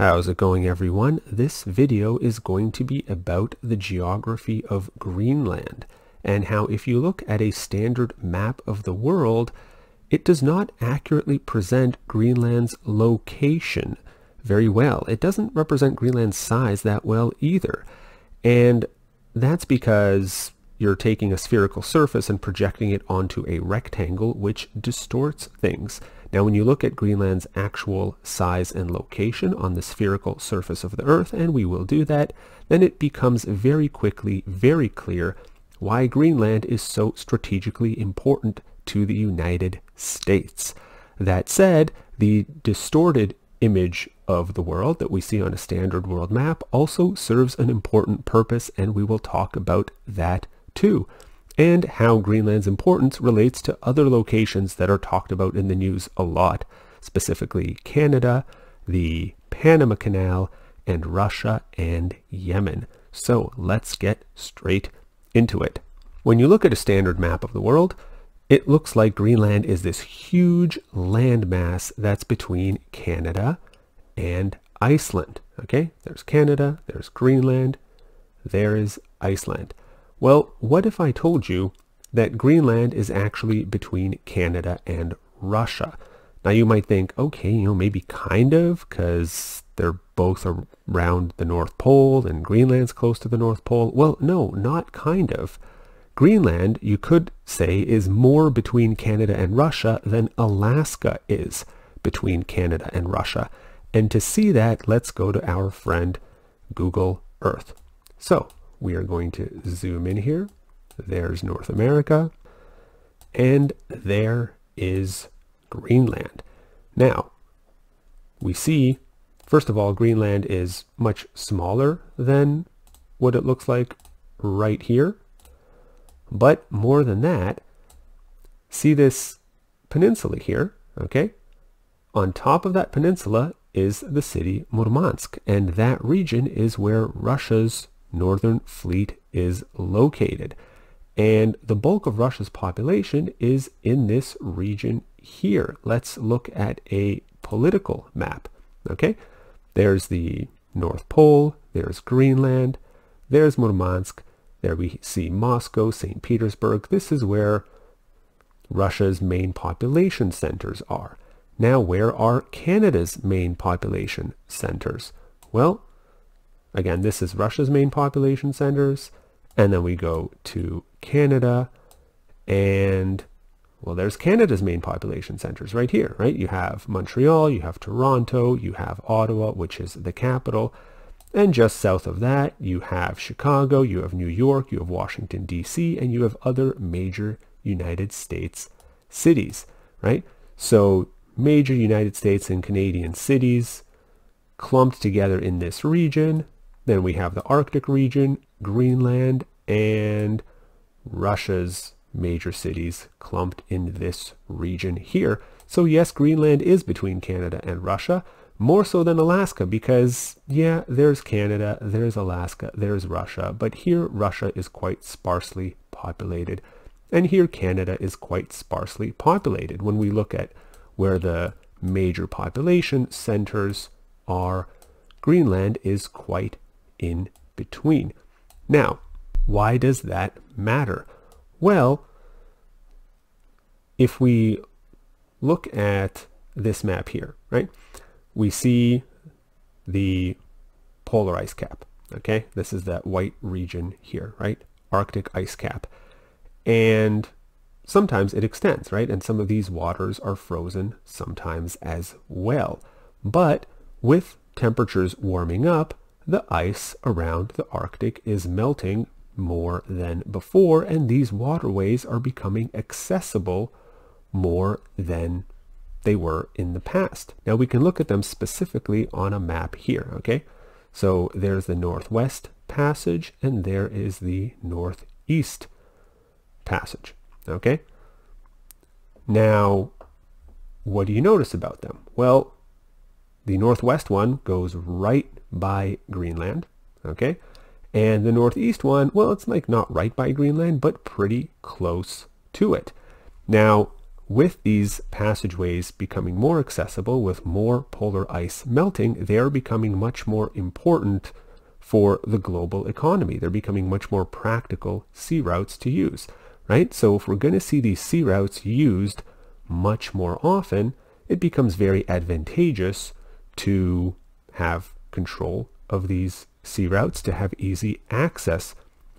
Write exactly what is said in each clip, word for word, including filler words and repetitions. How's it going, everyone? This video is going to be about the geography of Greenland and how, if you look at a standard map of the world, it does not accurately present Greenland's location very well. It doesn't represent Greenland's size that well either. And that's because you're taking a spherical surface and projecting it onto a rectangle, which distorts things. Now, when you look at Greenland's actual size and location on the spherical surface of the Earth, and we will do that, then it becomes very quickly very clear why Greenland is so strategically important to the United States. That said, the distorted image of the world that we see on a standard world map also serves an important purpose, and we will talk about that too, and how Greenland's importance relates to other locations that are talked about in the news a lot, specifically Canada, the Panama Canal, and Russia and Yemen. So let's get straight into it. When you look at a standard map of the world, it looks like Greenland is this huge landmass that's between Canada and Iceland. Okay, there's Canada, there's Greenland, there is Iceland. Well, what if I told you that Greenland is actually between Canada and Russia? Now, you might think, okay, you know, maybe kind of, because they're both around the North Pole and Greenland's close to the North Pole. Well, no, not kind of. Greenland, you could say, is more between Canada and Russia than Alaska is between Canada and Russia. And to see that, let's go to our friend Google Earth. So we are going to zoom in here. There's North America, and there is Greenland. Now, we see, first of all, Greenland is much smaller than what it looks like right here. But more than that, see this peninsula here, okay? On top of that peninsula is the city Murmansk, and that region is where Russia's Northern Fleet is located, and the bulk of Russia's population is in this region here. Let's look at a political map. Okay, there's the North Pole, there's Greenland, there's Murmansk, there we see Moscow, Saint Petersburg. This is where Russia's main population centers are. Now, where are Canada's main population centers? Well, again, this is Russia's main population centers, and then we go to Canada, and, well, there's Canada's main population centers right here, right? You have Montreal, you have Toronto, you have Ottawa, which is the capital, and just south of that, you have Chicago, you have New York, you have Washington, D C, and you have other major United States cities, right? So major United States and Canadian cities clumped together in this region. Then we have the Arctic region, Greenland, and Russia's major cities clumped in this region here. So yes, Greenland is between Canada and Russia, more so than Alaska, because, yeah, there's Canada, there's Alaska, there's Russia, but here Russia is quite sparsely populated, and here Canada is quite sparsely populated when we look at where the major population centers are. Greenland is quite in between. Now, why does that matter? Well, if we look at this map here, right, we see the polar ice cap, okay? This is that white region here, right? Arctic ice cap. And sometimes it extends, right? And some of these waters are frozen sometimes as well. But with temperatures warming up, the ice around the Arctic is melting more than before, and these waterways are becoming accessible more than they were in the past. Now, we can look at them specifically on a map here, okay? So there's the Northwest Passage, and there is the Northeast Passage, okay? Now, what do you notice about them? Well, the Northwest one goes right by Greenland, okay? And the Northeast one, well, it's like not right by Greenland, but pretty close to it. Now, With these passageways becoming more accessible, with more polar ice melting, they are becoming much more important for the global economy. They're becoming much more practical sea routes to use, right? So if we're going to see these sea routes used much more often, it becomes very advantageous to have control of these sea routes, to have easy access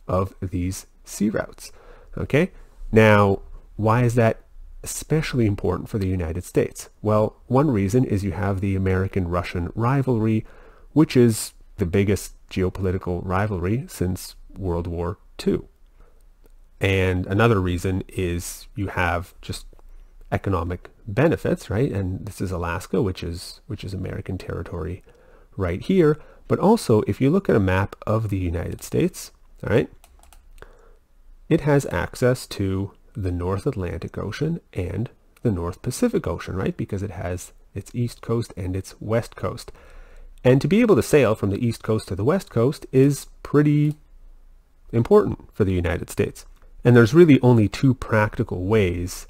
of these sea routes. Okay, now why is that especially important for the United States? Well, one reason is you have the American-Russian rivalry, which is the biggest geopolitical rivalry since World War Two. And another reason is you have just economic benefits, right? And this is Alaska, which is which is American territory right here. But also, if you look at a map of the United States, all right, it has access to the North Atlantic Ocean and the North Pacific Ocean, right? Because it has its east coast and its west coast. And to be able to sail from the east coast to the west coast is pretty important for the United States. And there's really only two practical ways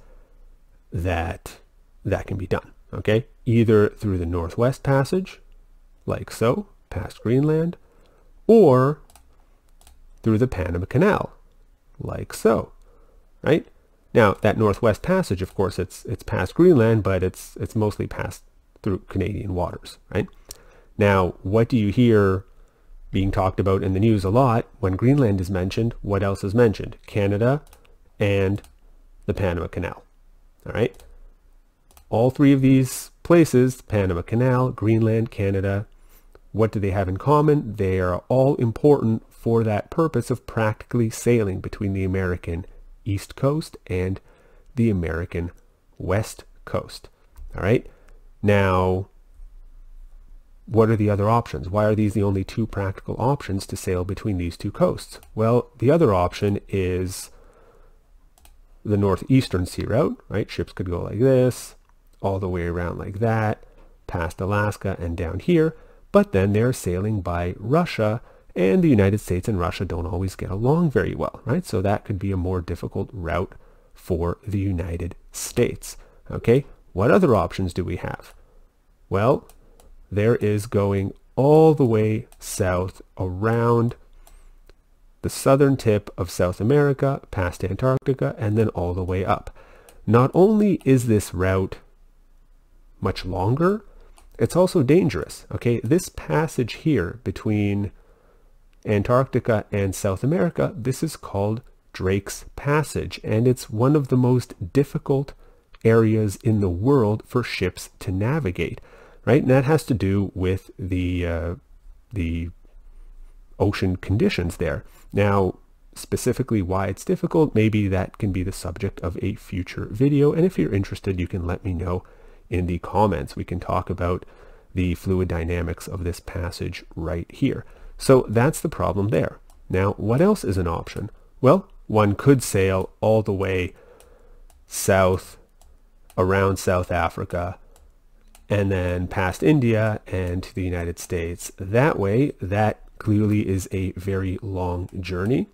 that that can be done, okay? Either through the Northwest Passage, like so, past Greenland, or through the Panama Canal, like so, right? Now, that Northwest Passage, of course, it's it's past Greenland, but it's it's mostly passed through Canadian waters, right? Now, what do you hear being talked about in the news a lot when Greenland is mentioned? What else is mentioned? Canada and the Panama Canal, all right? All three of these places, Panama Canal, Greenland, Canada, what do they have in common? They are all important for that purpose of practically sailing between the American East Coast and the American West Coast. All right. Now, what are the other options? Why are these the only two practical options to sail between these two coasts? Well, the other option is the northeastern sea route, right? Ships could go like this, all the way around like that, past Alaska and down here. But then they're sailing by Russia, and the United States and Russia don't always get along very well, right? So that could be a more difficult route for the United States, okay? What other options do we have? Well, there is going all the way south around the southern tip of South America, past Antarctica, and then all the way up. Not only is this route much longer, it's also dangerous, okay? This passage here between Antarctica and South America, this is called Drake's Passage, and it's one of the most difficult areas in the world for ships to navigate, right? And that has to do with the, uh, the ocean conditions there. Now, specifically why it's difficult, maybe that can be the subject of a future video, and if you're interested, you can let me know in the comments. We can talk about the fluid dynamics of this passage right here. So that's the problem there. Now, what else is an option? Well, one could sail all the way south around South Africa and then past India and to the United States. That way, that clearly is a very long journey.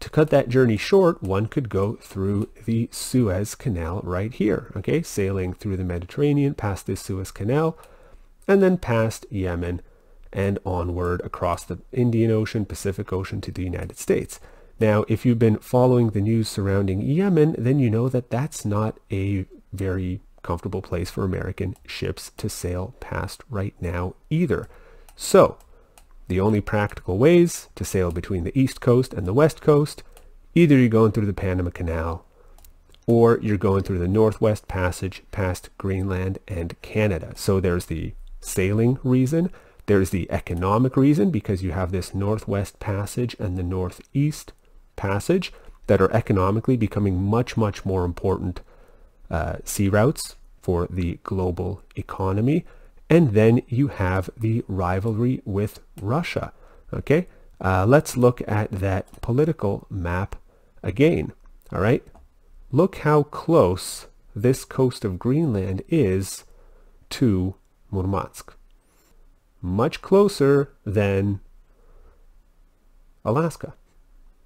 To cut that journey short, one could go through the Suez Canal right here, okay? Sailing through the Mediterranean, past the Suez Canal, and then past Yemen and onward across the Indian Ocean, Pacific Ocean to the United States. Now, if you've been following the news surrounding Yemen, then you know that that's not a very comfortable place for American ships to sail past right now either. So, the only practical ways to sail between the East Coast and the West Coast, either you're going through the Panama Canal or you're going through the Northwest Passage past Greenland and Canada. So there's the sailing reason, there's the economic reason because you have this Northwest Passage and the Northeast Passage that are economically becoming much, much more important uh, sea routes for the global economy. And then you have the rivalry with Russia, okay? Uh, let's look at that political map again, all right? Look how close this coast of Greenland is to Murmansk. Much closer than Alaska.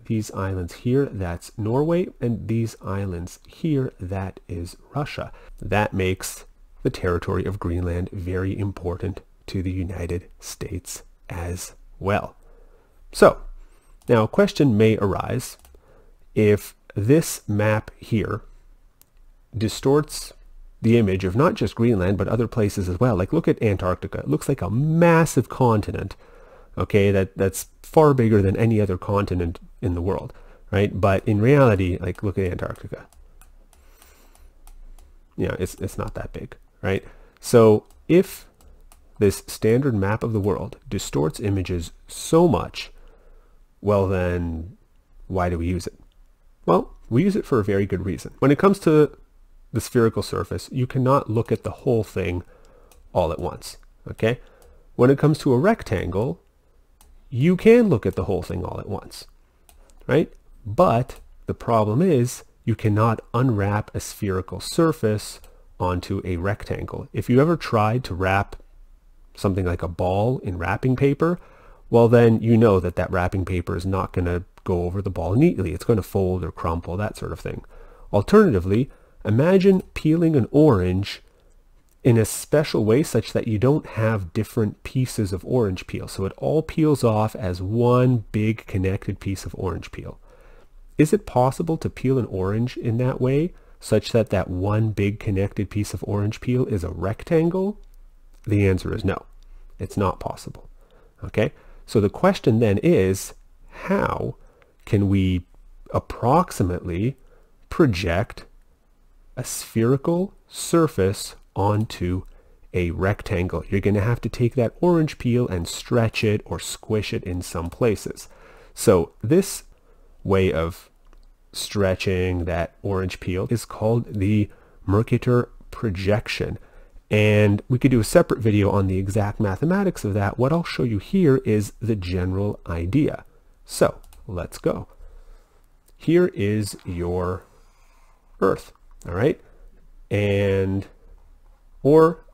These islands here, that's Norway, and these islands here, that is Russia. That makes the territory of Greenland very important to the United States as well. So, now a question may arise if this map here distorts the image of not just Greenland, but other places as well. Like, look at Antarctica. It looks like a massive continent, okay, that, that's far bigger than any other continent in the world, right? But in reality, like, look at Antarctica. Yeah, it's, it's not that big, right? So if this standard map of the world distorts images so much, well then, why do we use it? Well, we use it for a very good reason. When it comes to the spherical surface, you cannot look at the whole thing all at once, okay? When it comes to a rectangle, you can look at the whole thing all at once, right? But the problem is you cannot unwrap a spherical surface onto a rectangle. If you ever tried to wrap something like a ball in wrapping paper, well then you know that that wrapping paper is not going to go over the ball neatly. It's going to fold or crumple, that sort of thing. Alternatively, imagine peeling an orange in a special way such that you don't have different pieces of orange peel. So it all peels off as one big connected piece of orange peel. Is it possible to peel an orange in that way such that that one big connected piece of orange peel is a rectangle? The answer is no. It's not possible. Okay? So the question then is, how can we approximately project a spherical surface onto a rectangle? You're going to have to take that orange peel and stretch it or squish it in some places. So this way of stretching that orange peel is called the Mercator projection. And we could do a separate video on the exact mathematics of that. What I'll show you here is the general idea. So let's go. Here is your Earth, all right? And, or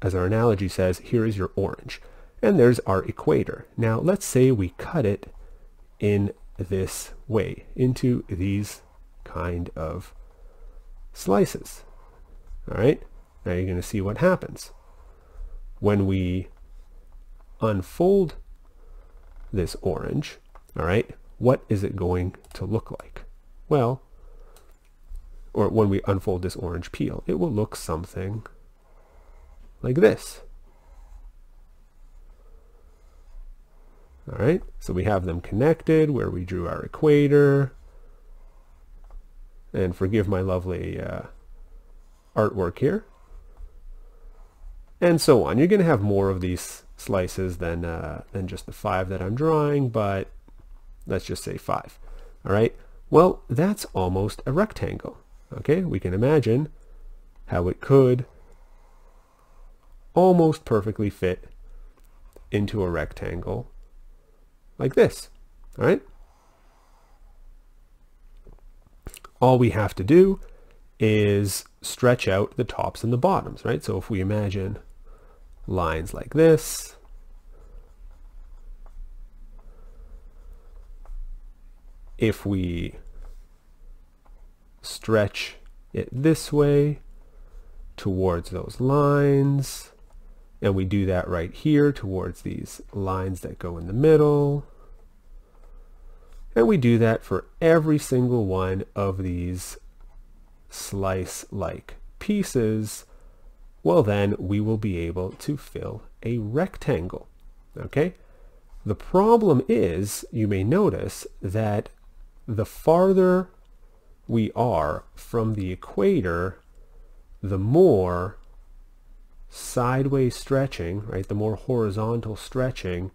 as our analogy says, here is your orange. And there's our equator. Now let's say we cut it in this way into these kind of slices, all right? Now you're going to see what happens. When we unfold this orange, all right, what is it going to look like? Well, or when we unfold this orange peel, it will look something like this. All right, so we have them connected where we drew our equator. And forgive my lovely uh, artwork here. And so on. You're going to have more of these slices than, uh, than just the five that I'm drawing, but let's just say five. All right, well, that's almost a rectangle. Okay, we can imagine how it could almost perfectly fit into a rectangle like this. All right, all we have to do is stretch out the tops and the bottoms, right? So if we imagine lines like this, if we stretch it this way towards those lines, and we do that right here towards these lines that go in the middle, and we do that for every single one of these slice-like pieces, well then we will be able to fill a rectangle, okay? The problem is, you may notice that the farther we are from the equator, the more sideways stretching, right, the more horizontal stretching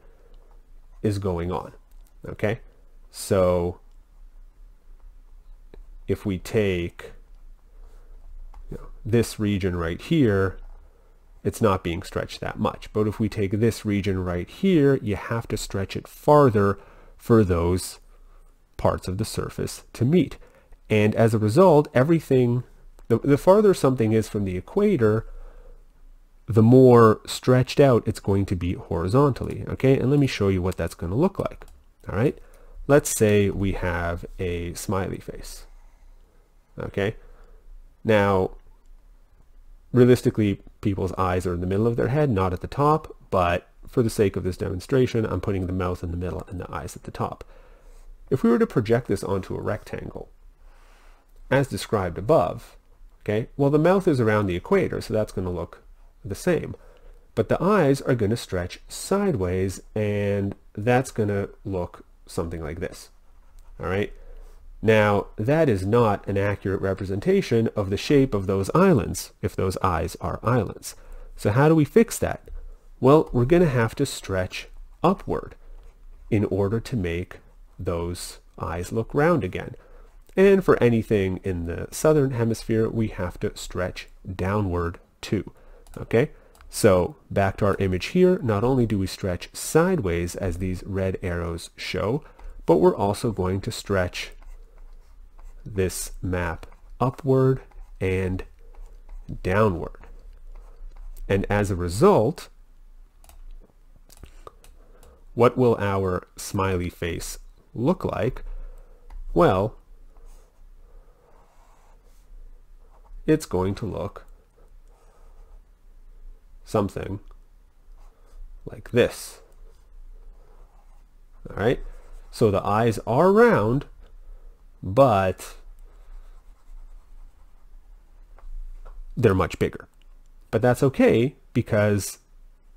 is going on, okay? So if we take this region right here, it's not being stretched that much. But if we take this region right here, you have to stretch it farther for those parts of the surface to meet. And as a result, everything, the, the farther something is from the equator, the more stretched out it's going to be horizontally, okay? And let me show you what that's going to look like, all right? let's say we have a smiley face. Okay, now realistically people's eyes are in the middle of their head, not at the top, but for the sake of this demonstration I'm putting the mouth in the middle and the eyes at the top. If we were to project this onto a rectangle as described above, okay, well the mouth is around the equator, so that's going to look the same, but the eyes are going to stretch sideways and that's going to look something like this. All right, now that is not an accurate representation of the shape of those islands if those eyes are islands. So how do we fix that? Well, we're going to have to stretch upward in order to make those eyes look round again. And for anything in the southern hemisphere, we have to stretch downward too. Okay, so back to our image here, not only do we stretch sideways as these red arrows show, but we're also going to stretch this map upward and downward. And as a result, what will our smiley face look like? Well, it's going to look something like this. All right, so the eyes are round, but they're much bigger. But that's okay because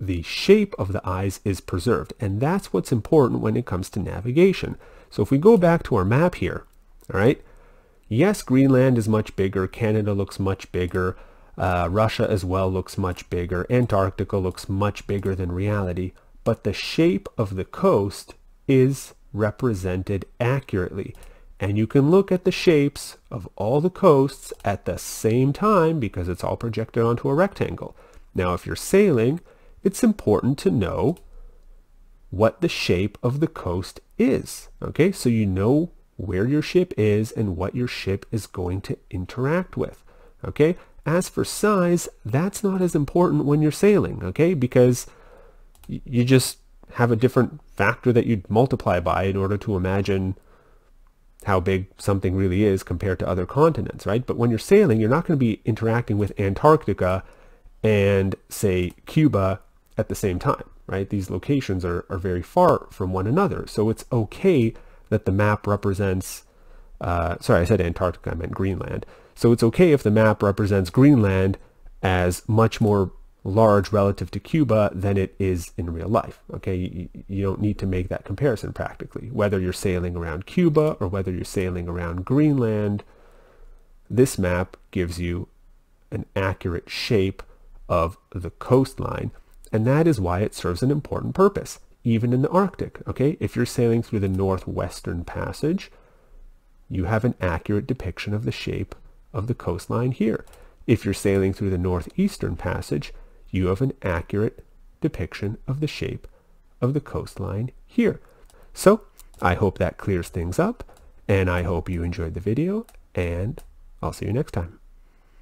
the shape of the eyes is preserved, and that's what's important when it comes to navigation. So if we go back to our map here, all right, yes, Greenland is much bigger, Canada looks much bigger, uh, Russia as well looks much bigger, Antarctica looks much bigger than reality, but the shape of the coast is represented accurately. And you can look at the shapes of all the coasts at the same time because it's all projected onto a rectangle. Now, if you're sailing, it's important to know what the shape of the coast is. Okay, so you know where your ship is and what your ship is going to interact with. Okay, as for size, that's not as important when you're sailing, okay, because you just have a different factor that you'd multiply by in order to imagine how big something really is compared to other continents, right? But when you're sailing, you're not going to be interacting with Antarctica and, say, Cuba at the same time, right? These locations are, are very far from one another. So it's okay that the map represents, uh, sorry, I said Antarctica, I meant Greenland. So it's okay if the map represents Greenland as much more large relative to Cuba than it is in real life. Okay, you, you don't need to make that comparison practically. Whether you're sailing around Cuba or whether you're sailing around Greenland, this map gives you an accurate shape of the coastline, and that is why it serves an important purpose, even in the Arctic. Okay, if you're sailing through the Northwest Passage, you have an accurate depiction of the shape of the coastline here. If you're sailing through the Northeast Passage, you have an accurate depiction of the shape of the coastline here. So I hope that clears things up, and I hope you enjoyed the video, and I'll see you next time.